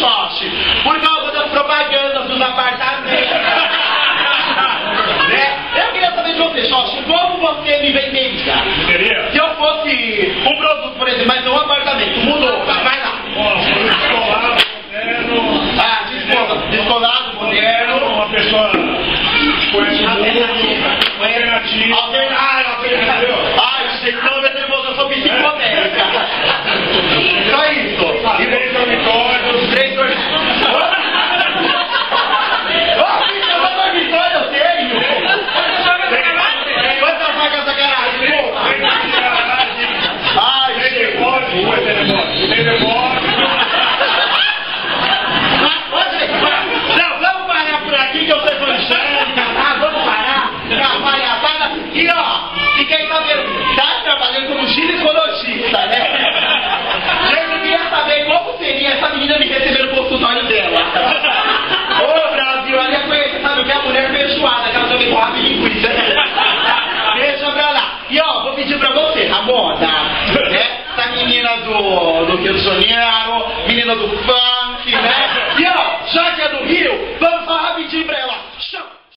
shot por causa das propagandas dos apartamentos. Né? Eu queria saber de você, shot, como você me venderia? Se eu fosse um produto, por exemplo, mas não um apartamento, mudou, vai lá. Descolado, moderno. Ah, descolado, moderno. Uma pessoa conhece o alternativa. Ai, gente, não é nervoso, eu sou psicomédica. Só isso. E três dormitórios, menina do Soninho, menina do fã,